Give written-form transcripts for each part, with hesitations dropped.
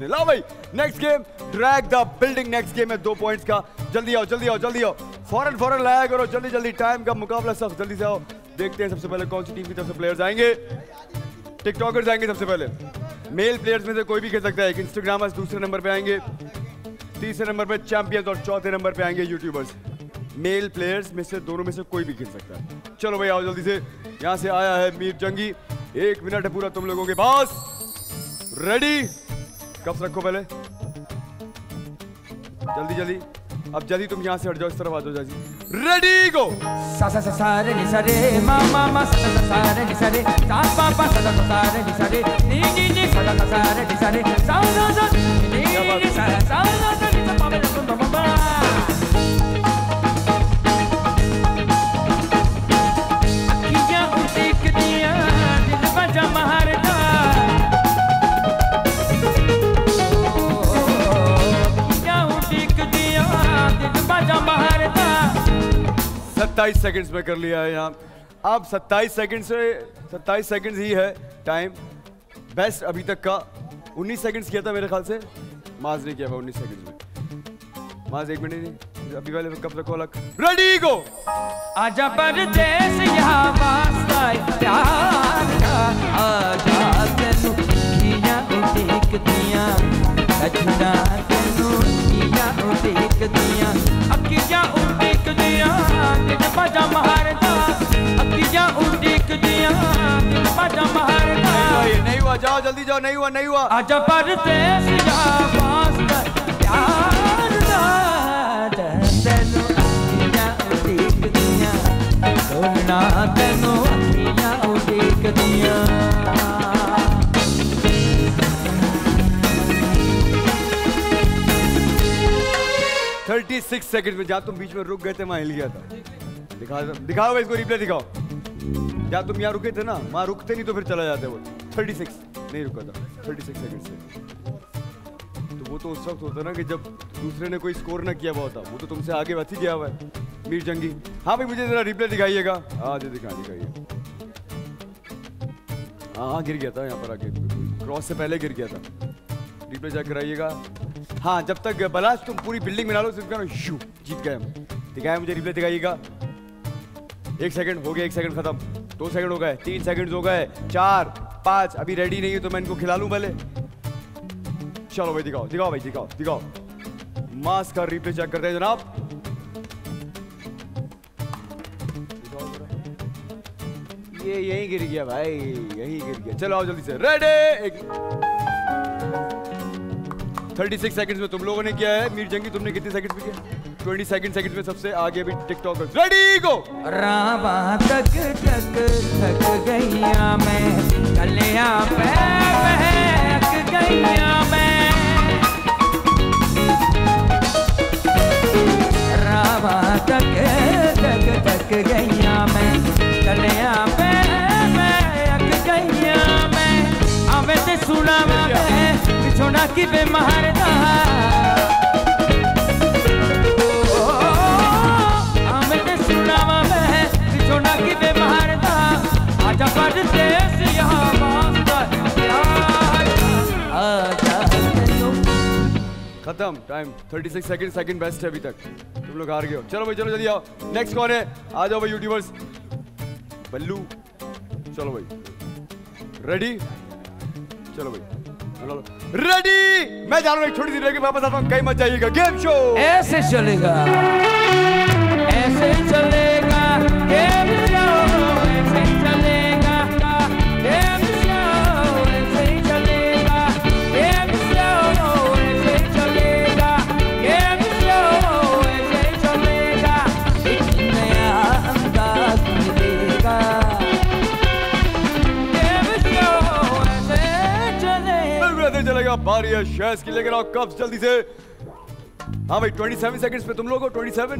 ने। ला भाई next game drag the building. Next game है 2 पॉइंट्स का। जल्दी आओ फौरन लाया करो जल्दी। टाइम का मुकाबला सब जल्दी से आओ। देखते हैं सबसे पहले कौन सी टीम की तरफ से प्लेयर्स आएंगे। टिकटॉकर्स आएंगे सबसे पहले। मेल प्लेयर्स में से कोई भी खेल सकता है। इंस्टाग्रामर्स दूसरे नंबर पे आएंगे, तीसरे नंबर पे चैंपियंस और चौथे नंबर पे आएंगे यूट्यूबर्स। मेल प्लेयर्स में से दोनों में से कोई भी खेल सकता है। चलो भाई आओ जल्दी से। यहां से आया है मीर जंगी। 1 मिनट है पूरा तुम लोगों के पास। रेडी कप्स रखो पहले जल्दी। अब जल्दी तुम यहां से हट जाओ, इस तरफ आ जाओ जल्दी। Ready go. सा सा सा सा रे सा रे मा मा मा सा सा सा रे सा रे सा पा पा सा सा सा रे सा रे नी नी नी सा सा सा रे सा रे सा सा सा नी नी सा सा सा नी पा पा सा पा पा। सत्ताईस सेकंड्स में कर लिया है यहाँ। अब 27 सेकंड ही है टाइम बेस्ट अभी तक का। 19 सेकंड्स किया था मेरे ख्याल से। माज नहीं किया था 19 सेकंड में। माज 1 मिनट नहीं अभी वाले कब तक अलग। Ready go. आजा परदेस यहाँ वास्ता प्यार का, आजा तेनु खिया उठेक दिया अछुना तेनु खिया उठेक दिया अखिया उठेक दिया बाजा महारदा अखिया उठेक दिया बाजा महारदा। नहीं हुआ जाओ जल्दी जाओ। नहीं हुआ आजा परदेस यहाँ वास्ता प्यार का तेनु ना तेनो अखियां उड़ेक दिया। सेकंड में जहाँ तुम बीच में रुक गए थे वहाँ हिल गया था। दिखाओ इसको रिप्ले दिखाओ। जहाँ तुम यहाँ रुके थे ना वहाँ रुकते नहीं तो फिर चला जाते वो। 36 नहीं रुका था 36 सेकंड से। तो वो तो उस वक्त होता ना कि जब दूसरे ने कोई स्कोर ना किया हुआ होता। वो तो तुमसे आगे वैसे ही गया हुआ है मीर जंगी। हाँ भाई मुझे जरा रिप्ले दिखाइएगा। दिखाइए। हाँ गिर गया था यहाँ पर आगे क्रॉस से पहले गिर गया था। रिप्ले चेक कराइएगा। हाँ जब तक बलाश तुम पूरी बिल्डिंग बना लो सिर्फ शू जीत गए हम। दिखाया मुझे रिप्ले दिखाइएगा। 1 सेकंड हो गया। 1 सेकंड खत्म। 2 सेकंड हो गए। 3 सेकंड हो गए। 4 5 अभी रेडी नहीं है तो मैं इनको खिला लूं पहले। चलो भाई दिखाओ। मास्क का रिप्ले चेक करते हैं जनाब। ये यही गिर गया भाई चलो आओ जल्दी से। रेडी 36 सेकंड्स में तुम लोगों ने किया है। मीर जंगी तुमने कितने सेकंड्स में किया? 22 सेकंड्स में सबसे आगे भी टिकटॉकर्स। रेडी गो। रावा तक थक गईया मैं कलिया पे बहक गईया मैं रावा तक थक गईया मैं कलिया पे सुना बिछोड़ा की बे महारदा सुनावा मैं बिछोड़ा की बे महारदा। आजा परदेस यहाँ वास्ता खत्म। Time 36 second. सेकंड बेस्ट है अभी तक। तुम लोग हार गए हो। चलो भाई जल्दी आओ। नेक्स्ट कौन है? आ जाओ भाई यूट्यूबर्स। बल्लू चलो भाई। रेडी चलो भाई। रेडी मैं जा रहा हूँ एक छोटी सी ब्रेक में वापस आता हूँ। कहीं मत जाइएगा। गेम शो ऐसे चलेगा गेम शो ऐसे चलेगा बारी है शेयर्स की। लेकर आओ कप्स जल्दी से। हाँ भाई 27 सेकंड्स पे तुम लोग हो। 27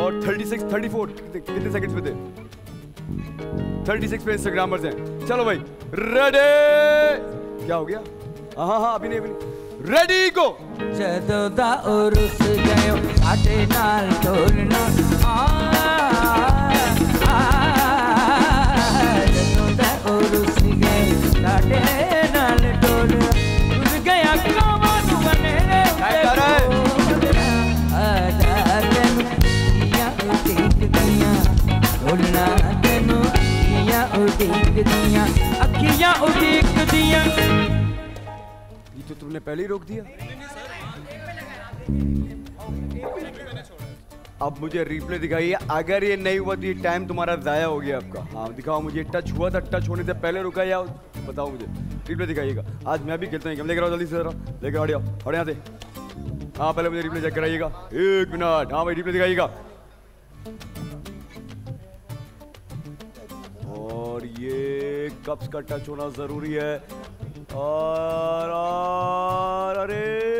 और 36 34 कितने सेकंड्स पे थे? 36 पे इंस्टाग्रामर्स हैं। चलो भाई रेडी। क्या हो गया? हाँ अभी नहीं रेडी गो। जदों दा उरुस गयो आटे नाल ढोलना जदों दा उरुस गयो आटे नाल ढोलना। दिया अखियां उदीक दिया। ये तो तुमने पहले ही रोक दिया। अब मुझे रिप्ले दिखाइए, अगर ये नहीं हुआ तो ये टाइम तुम्हारा ज़ाया हो गया आपका। हाँ दिखाओ मुझे, टच हुआ था, टच होने से पहले रुका या बताओ मुझे, रिप्ले दिखाइएगा। आज मैं भी खेलता हूँ गेम, लेकर आओ जल्दी से जरा, लेकर आओ और यहाँ से। हाँ पहले मुझे रिप्ले चेक कराइएगा, एक मिनट। हाँ भाई रिप्ले दिखाइएगा। और ये कप्स का टच होना जरूरी है। और अरे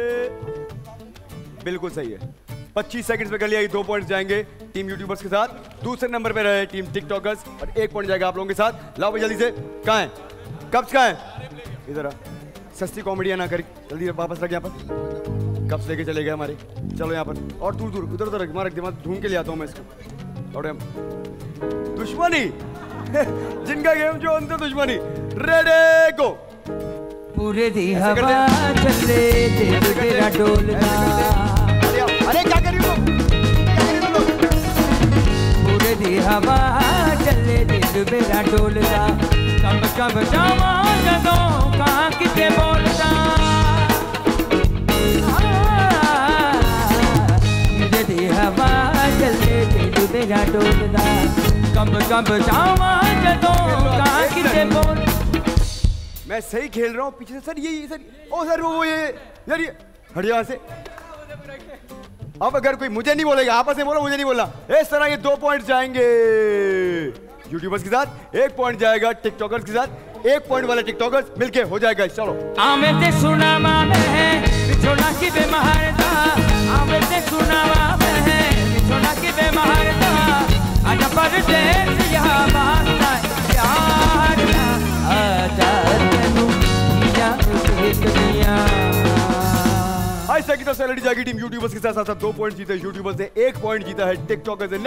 बिल्कुल सही है, 25 सेकंड्स में कर लिया। ये 2 पॉइंट्स जाएंगे टीम यूट्यूबर्स के साथ, दूसरे नंबर पे रहे टीम टिकटॉकर्स और 1 पॉइंट जाएगा आप लोगों के साथ। लाओ भाई जल्दी से, कहाँ है कप्स, कहाँ है इधर। सस्ती कॉमेडियाँ ना करी, जल्दी वापस रख यहाँ पर। कप्स लेके चले गए हमारे, चलो यहाँ पर और दूर दूर उधर उधर रख, रख दिमाग ढूंढ के ले आता हूँ मैं इसको। और दुश्मनी जिनका गेम जो अंत दुश्मनी। रेडे गो। पूरे दिया चले तेरा डोलना। अरे क्या कर रहे हो, पूरे दिया चले तेरा डोलना। कब कब जावा जदों कहाँ किसे बोलता। हवा चले तेरे बिना डोलना। कब कब जावा जदों कहाँ किसे बोल। मैं सही खेल रहा हूँ पीछे से सर, ये सर, ओ सर वो ये यार, ये हट यहाँ से। अब अगर कोई मुझे नहीं बोलेगा, आपस में बोलो मुझे नहीं बोलना। इस तरह ये 2 पॉइंट जाएंगे यूट्यूबर्स के साथ, 1 पॉइंट जाएगा टिकटॉकर्स के साथ। 1 पॉइंट वाले टिकटॉकर्स मिलके हो जाएगा। चलो आमे ते सुना मामे है बिछोड़ा की बेमहारता। आमे ते सुना मामे है बिछोड़ा की बेमहारता। आजा परदेस यहाँ बहाना यार आजा तनु या दुनिया। आज तक की तो सैलरी जाएगी टीम यूट्यूबर्स के साथ। 2 पॉइंट जीते यूट्यूबर्स ने, 1 पॉइंट जीता है टिकटॉकर्स ने।